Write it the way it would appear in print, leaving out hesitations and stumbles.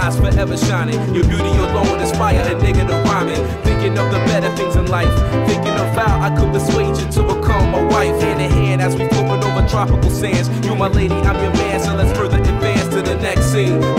eyes forever shining. Your beauty alone inspire a nigga to rhyme. Thinking of the better things in life, thinking of how I could persuade you to become my wife. Hand in hand as we floating over tropical sands. You my lady, I'm your man, so let's further advance to the next scene.